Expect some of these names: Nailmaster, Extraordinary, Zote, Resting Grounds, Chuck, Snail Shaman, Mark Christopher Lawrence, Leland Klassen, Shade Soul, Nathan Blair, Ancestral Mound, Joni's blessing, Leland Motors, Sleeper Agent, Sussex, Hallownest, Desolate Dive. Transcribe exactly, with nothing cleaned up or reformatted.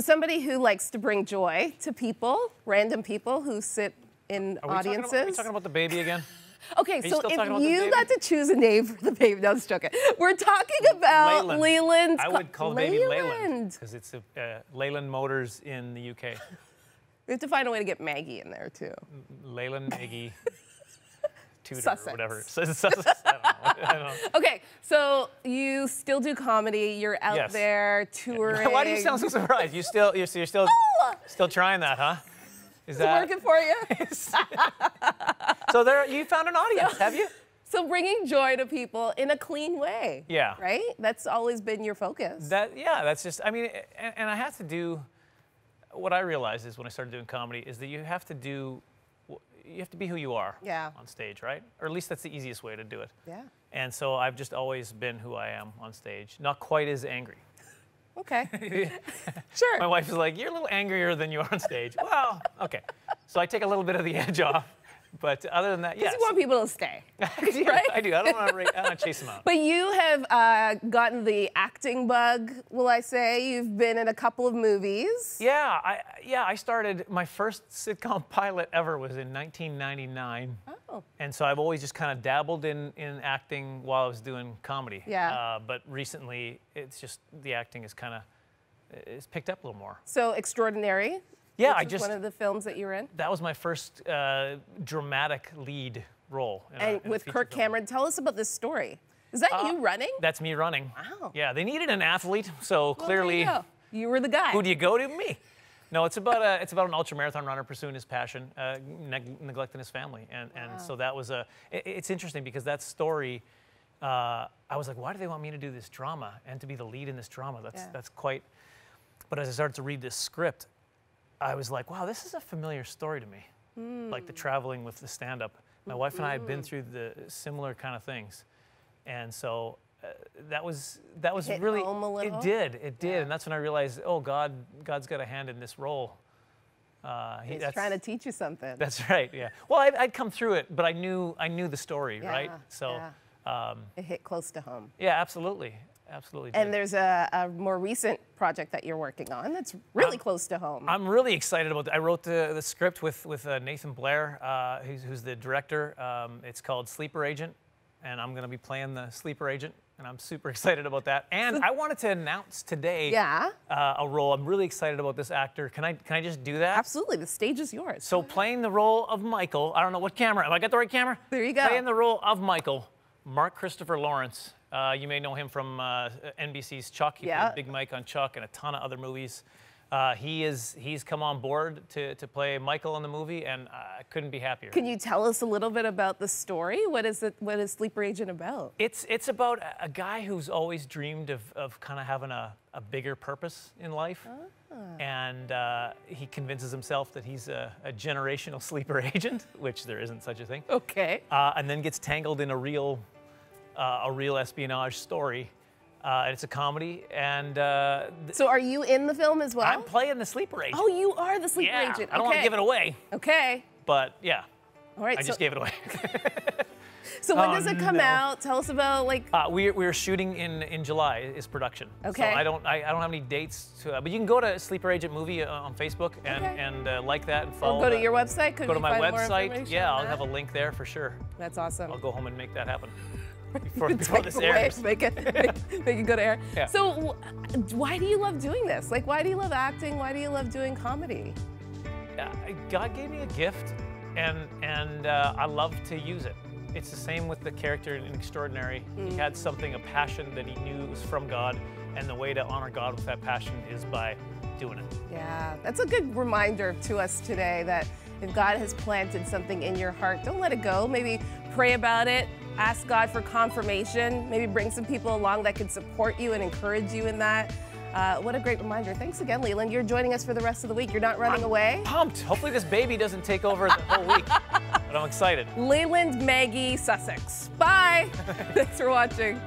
Somebody who likes to bring joy to people, random people who sit in are audiences. Talking about, are we talking about the baby again? Okay, so if you got to choose a name for the baby, no, just joking. We're talking about Leland. Leland's I would call Leland. Baby Leland because it's a, uh, Leland Motors in the U K. We have to find a way to get Maggie in there too. Leland, Maggie, Tudor, Sussex. Or whatever. Sussex. I don't know. I don't know. Okay, so you still do comedy. You're out yes. there touring. Why do you sound so surprised? You still, you're, you're still, oh! still trying that, huh? Is it working for you? So there, you found an audience, so, have you? So bringing joy to people in a clean way. Yeah. Right? That's always been your focus. That, yeah, that's just, I mean, and, and I have to do, what I realized is when I started doing comedy is that you have to do, you have to be who you are yeah. on stage, right? Or at least that's the easiest way to do it. Yeah. And so I've just always been who I am on stage, not quite as angry. Okay. Sure. My wife is like, you're a little angrier than you are on stage. Well, okay. So I take a little bit of the edge off. But other than that, yes. Because you want people to stay, yeah, right? I do. I don't want to chase them out. But you have uh, gotten the acting bug, will I say. You've been in a couple of movies. Yeah. I, yeah, I started, my first sitcom pilot ever was in nineteen ninety-nine. Oh. And so I've always just kind of dabbled in, in acting while I was doing comedy. Yeah. Uh, but recently, it's just, the acting is kind of, it's picked up a little more. So, Extraordinary. Yeah, I just one of the films that you were in. That was my first uh, dramatic lead role. In and a, in with Kirk film. Cameron, tell us about this story. Is that uh, you running? That's me running. Wow. Yeah, they needed an athlete, so well, clearly you, you were the guy. Who do you go to? Me. No, it's about a, it's about an ultramarathon runner pursuing his passion, uh, neg neglecting his family, and wow. and so that was a. It, it's interesting because that story, uh, I was like, why do they want me to do this drama and to be the lead in this drama? That's yeah. that's quite. But as I started to read this script, I was like, wow, this is a familiar story to me. Mm. Like the traveling with the stand-up. My mm-hmm. wife and I had been through the similar kind of things. And so uh, that was, that was really, it did, it did. Yeah. And that's when I realized, oh, God, God's got a hand in this role. Uh, he, He's trying to teach you something. That's right, yeah. Well, I, I'd come through it, but I knew, I knew the story, yeah, right? So yeah. um, it hit close to home. Yeah, absolutely. Absolutely. And did. There's a, a more recent project that you're working on that's really I'm, close to home. I'm really excited about that. I wrote the, the script with, with uh, Nathan Blair, uh, who's, who's the director. Um, it's called Sleeper Agent, and I'm going to be playing the Sleeper Agent, and I'm super excited about that. And I wanted to announce today yeah. uh, a role. I'm really excited about this actor. Can I, can I just do that? Absolutely. The stage is yours. So playing the role of Michael, I don't know what camera. Have I got the right camera? There you go. Playing the role of Michael, Mark Christopher Lawrence. Uh, you may know him from uh, N B C's Chuck. He yeah. played Big Mike on Chuck and a ton of other movies. Uh, he is, he's come on board to, to play Michael in the movie, and I couldn't be happier. Can you tell us a little bit about the story? What is it, what is Sleeper Agent about? It's, it's about a guy who's always dreamed of, of kind of having a, a bigger purpose in life. Ah. And uh, he convinces himself that he's a, a generational sleeper agent, which there isn't such a thing. Okay. Uh, and then gets tangled in a real... Uh, a real espionage story. Uh, it's a comedy, and uh, so are you in the film as well? I'm playing the sleeper agent. Oh, you are the sleeper yeah, agent. Okay. I don't want to give it away. Okay. But yeah. All right. I so just gave it away. So when oh, does it come no. out? Tell us about like. Uh, we we're shooting in in July is production. Okay. So I don't I, I don't have any dates to, uh, but you can go to Sleeper Agent Movie on Facebook and okay. and uh, like that and follow. Or go to the, your website. Could go to my find website. Yeah, I'll have a link there for sure. That's awesome. I'll go home and make that happen. Before, before this airs. Away, make, it, make, make it go to air. Yeah. So why do you love doing this? Like, why do you love acting? Why do you love doing comedy? Uh, God gave me a gift, and, and uh, I love to use it. It's the same with the character in Extraordinary. Mm. He had something, a passion that he knew was from God, and the way to honor God with that passion is by doing it. Yeah, that's a good reminder to us today that if God has planted something in your heart, don't let it go. Maybe pray about it. Ask God for confirmation, maybe bring some people along that could support you and encourage you in that. Uh, what a great reminder. Thanks again, Leland. You're joining us for the rest of the week. You're not running I'm away? Pumped. Hopefully this baby doesn't take over the whole week, but I'm excited. Leland, Maggie, Sussex. Bye. Thanks for watching.